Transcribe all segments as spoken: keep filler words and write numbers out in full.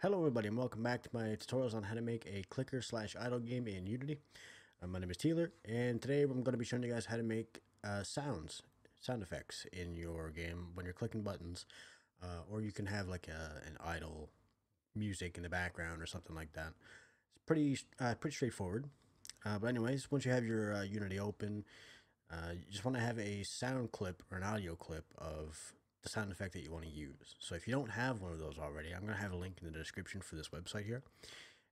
Hello everybody and welcome back to my tutorials on how to make a clicker slash idle game in Unity. Uh, my name is Teelur, and today I'm going to be showing you guys how to make uh, sounds, sound effects in your game when you're clicking buttons, uh, or you can have like a, an idle music in the background or something like that. It's pretty uh, pretty straightforward, uh, but anyways, once you have your uh, Unity open, uh, you just want to have a sound clip or an audio clip of the sound effect that you want to use. So if you don't have one of those already, I'm going to have a link in the description for this website here,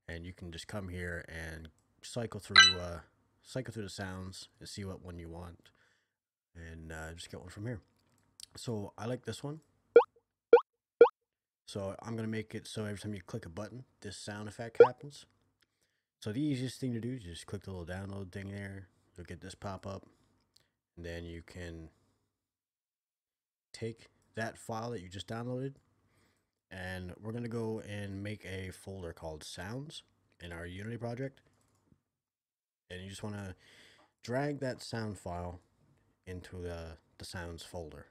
and you can just come here and cycle through uh, cycle through the sounds and see what one you want, and uh, just get one from here. So I like this one, so I'm going to make it so every time you click a button, this sound effect happens. So the easiest thing to do is just click the little download thing there, you'll get this pop up, and then you can take that file that you just downloaded, and we're going to go and make a folder called sounds in our Unity project, and you just want to drag that sound file into the, the sounds folder.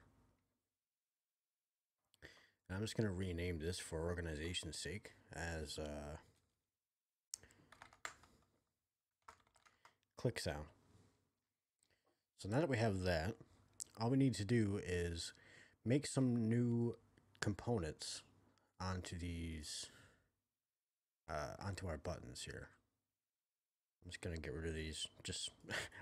And I'm just going to rename this for organization's sake as uh, click sound. So now that we have that, all we need to do is make some new components onto these, uh, onto our buttons here. I'm just gonna get rid of these. Just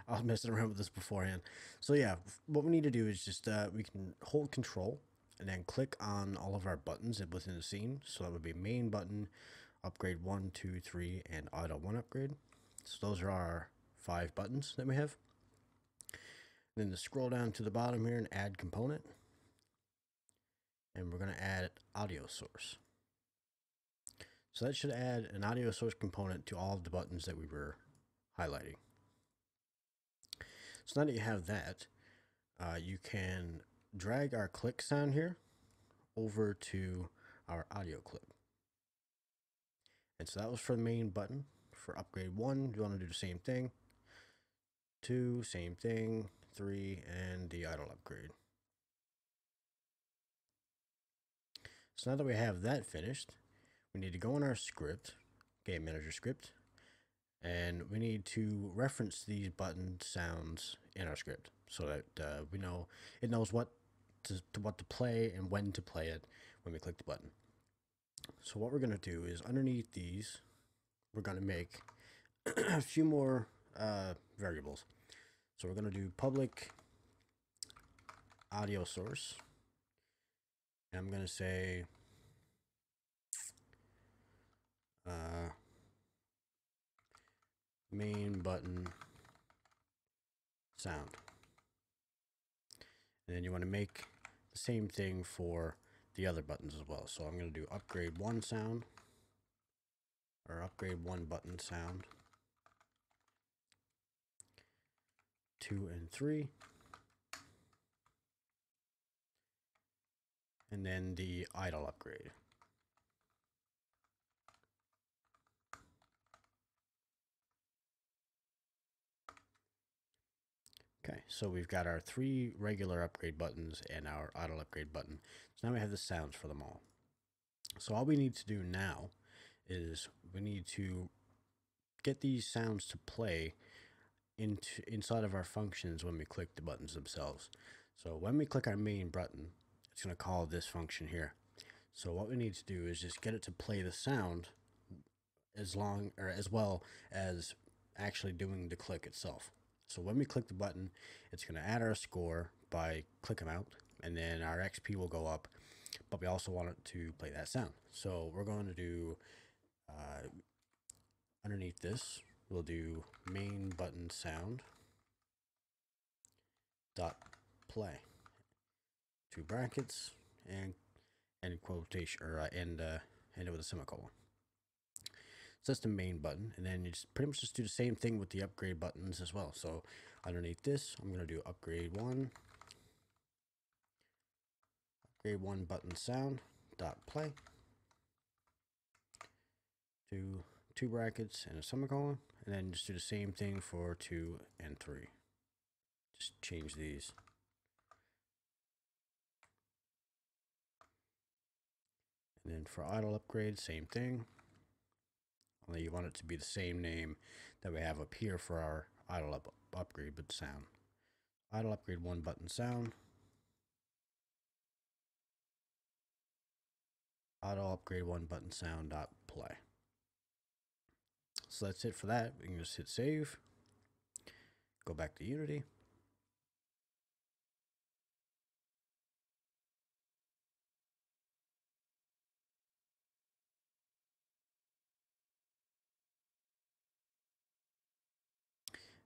I was messing around with this beforehand. So yeah, what we need to do is just uh, we can hold control and then click on all of our buttons within the scene. So that would be main button, upgrade one, two, three, and idle one upgrade. So those are our five buttons that we have. And then to scroll down to the bottom here and add component. And we're going to add audio source. So that should add an audio source component to all of the buttons that we were highlighting. So now that you have that, uh, you can drag our click sound here over to our audio clip. And so that was for the main button. For upgrade one, you want to do the same thing. Two, same thing. Three, and the idle upgrade. So now that we have that finished, we need to go in our script, game manager script, and we need to reference these button sounds in our script so that uh, we know it knows what to, to what to play and when to play it when we click the button. So what we're going to do is underneath these, we're going to make a few more uh, variables. So we're going to do public audio source. I'm going to say uh, main button sound. And then you want to make the same thing for the other buttons as well. So I'm going to do upgrade one sound or upgrade one button sound. Two and three. And then the idle upgrade. Okay, so we've got our three regular upgrade buttons and our idle upgrade button. So now we have the sounds for them all. So all we need to do now is we need to get these sounds to play into inside of our functions when we click the buttons themselves. So when we click our main button, it's going to call this function here. So what we need to do is just get it to play the sound as long or as well as actually doing the click itself. So when we click the button, it's going to add our score by click amount, and then our X P will go up, but we also want it to play that sound. So we're going to do uh, underneath this, we'll do main button sound dot play. Two brackets and and quotation or uh, and uh, end it with a semicolon. So that's the main button, and then you just pretty much just do the same thing with the upgrade buttons as well. So underneath this, I'm gonna do upgrade one, upgrade one button sound dot play. Two two brackets and a semicolon, and then just do the same thing for two and three. Just change these. And then for idle upgrade, same thing. Only you want it to be the same name that we have up here for our idle up upgrade, but sound. Idle upgrade, one button sound. Auto upgrade, one button sound dot play. So that's it for that. We can just hit save. Go back to Unity.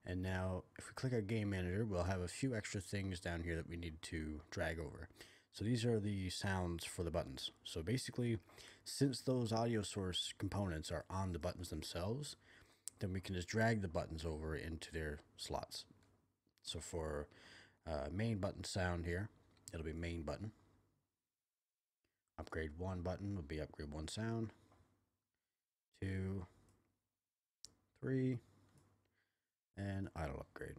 And now if we click our game manager, we'll have a few extra things down here that we need to drag over. So these are the sounds for the buttons. So basically, since those audio source components are on the buttons themselves, then we can just drag the buttons over into their slots. So for uh, main button sound here, it'll be main button. Upgrade one button will be upgrade one sound. Two, three. And idle upgrade.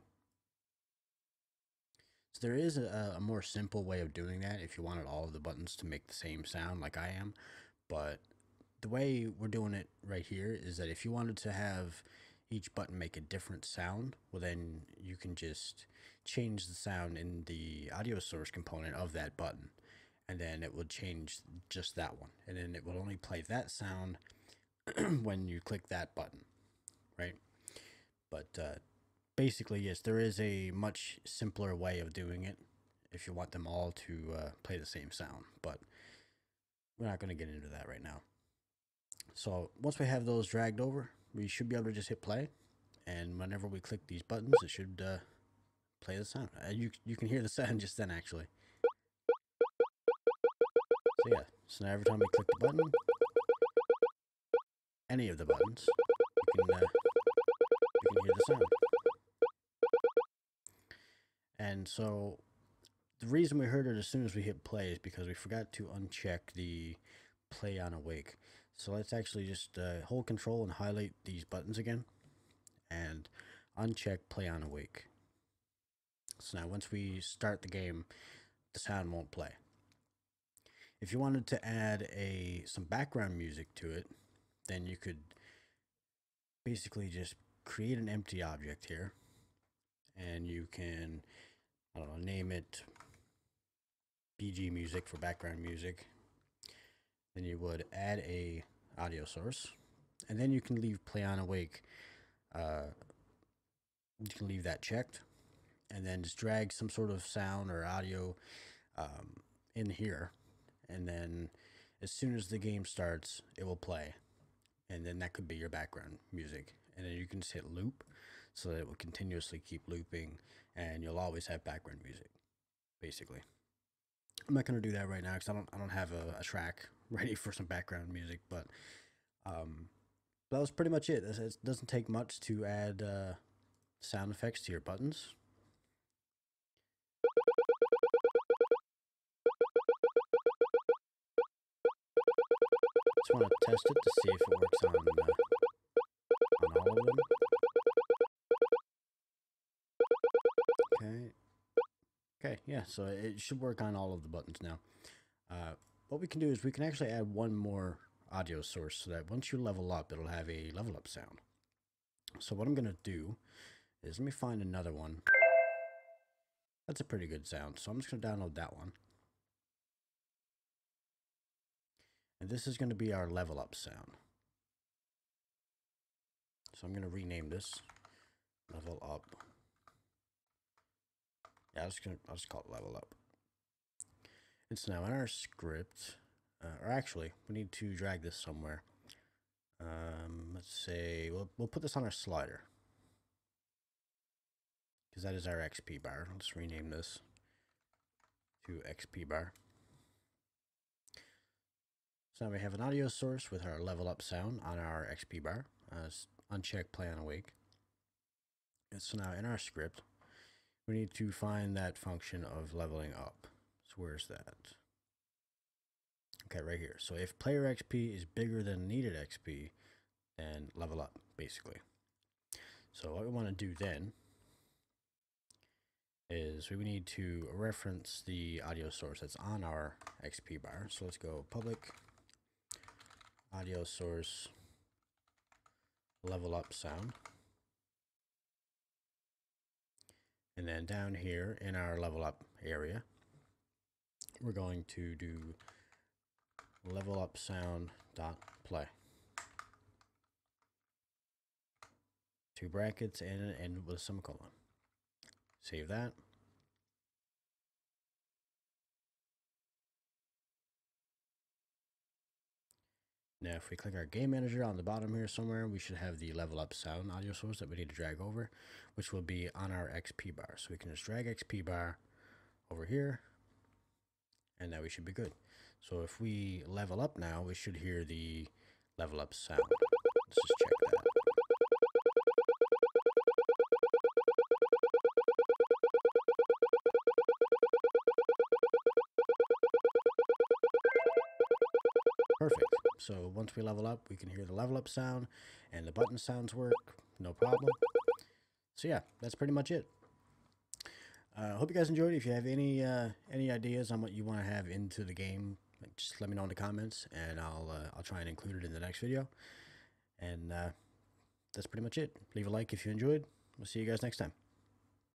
So there is a, a more simple way of doing that if you wanted all of the buttons to make the same sound like I am, but the way we're doing it right here is that if you wanted to have each button make a different sound, well then you can just change the sound in the audio source component of that button, and then it will change just that one, and then it will only play that sound when you click that button, right? But uh, basically, yes, there is a much simpler way of doing it if you want them all to uh, play the same sound, but we're not going to get into that right now. So once we have those dragged over, we should be able to just hit play, and whenever we click these buttons, it should uh, play the sound. Uh, you, you can hear the sound just then, actually. So yeah, so now every time we click the button, any of the buttons, you can, uh, you can hear the sound. And so the reason we heard it as soon as we hit play is because we forgot to uncheck the play on awake. So let's actually just uh, hold control and highlight these buttons again and uncheck play on awake. So now once we start the game, the sound won't play. If you wanted to add a some background music to it, then you could basically just create an empty object here, and you can, I don't know, name it B G music for background music. Then you would add a audio source, and then you can leave play on awake, uh, you can leave that checked, and then just drag some sort of sound or audio um, in here, and then as soon as the game starts it will play, and then that could be your background music. And then you can just hit loop so that it will continuously keep looping, and you'll always have background music, basically. I'm not going to do that right now because I don't, I don't have a, a track ready for some background music, but um, that was pretty much it. It doesn't take much to add uh, sound effects to your buttons. Just want to test it to see if it works on... Uh, on all of them. Okay. Okay, yeah, so it should work on all of the buttons now. Uh, what we can do is we can actually add one more audio source so that once you level up, it'll have a level up sound. So what I'm going to do is let me find another one. That's a pretty good sound, so I'm just going to download that one. And this is going to be our level up sound. So I'm going to rename this level up. Yeah, I was going to, I'll just call it level up. And so now in our script, uh, or actually, we need to drag this somewhere. Um, let's say, we'll, we'll put this on our slider, because that is our X P bar. Let's rename this to X P bar. So now we have an audio source with our level up sound on our X P bar. Uh, uncheck play on awake. And so now in our script, we need to find that function of leveling up. So where's that? Okay, right here. So if player X P is bigger than needed X P, then level up, basically. So what we want to do then is we need to reference the audio source that's on our X P bar. So let's go public Audio source, level up sound. And then down here in our level up area, we're going to do level up sound dot play. Two brackets and an end with a semicolon. Save that. Now if we click our game manager on the bottom here somewhere, we should have the level up sound audio source that we need to drag over, which will be on our X P bar. So we can just drag X P bar over here, and now we should be good. So if we level up now, we should hear the level up sound. Let's just check that. Perfect. So once we level up, we can hear the level up sound, and the button sounds work, no problem. So yeah, that's pretty much it. I uh, hope you guys enjoyed. If you have any uh, any ideas on what you want to have into the game, just let me know in the comments, and I'll uh, I'll try and include it in the next video. And uh, that's pretty much it. Leave a like if you enjoyed. We'll see you guys next time.